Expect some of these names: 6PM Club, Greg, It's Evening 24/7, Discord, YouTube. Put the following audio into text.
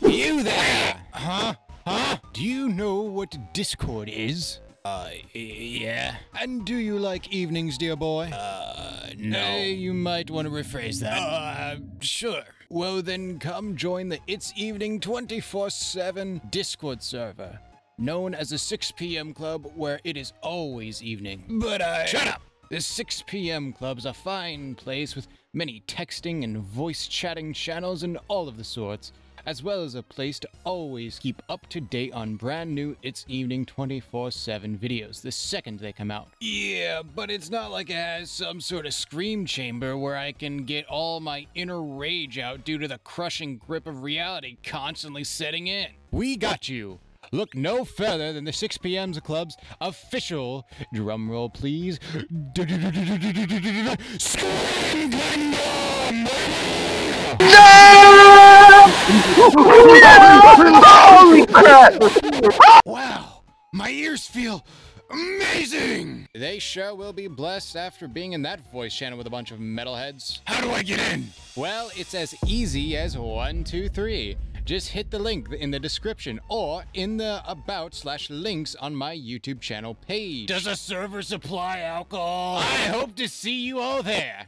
You there! Huh? Huh? Do you know what Discord is? Yeah. And do you like evenings, dear boy? No. You might want to rephrase that. Sure. Well, then come join the It's Evening 24/7 Discord server, known as the 6PM Club, where it is always evening. But I... Shut up! The 6PM Club's a fine place with many texting and voice chatting channels and all of the sorts, as well as a place to always keep up to date on brand new It's Evening 24/7 videos the second they come out. Yeah, but it's not like it has some sort of scream chamber where I can get all my inner rage out due to the crushing grip of reality constantly setting in. We got you! Look no further than the 6PM Club's official, drumroll please, Scream Blender! Holy crap! Wow, my ears feel amazing! They sure will be blessed after being in that voice channel with a bunch of metalheads. How do I get in? Well, it's as easy as 1, 2, 3. Just hit the link in the description or in the about/links on my YouTube channel page. Does a server supply alcohol? I hope to see you all there.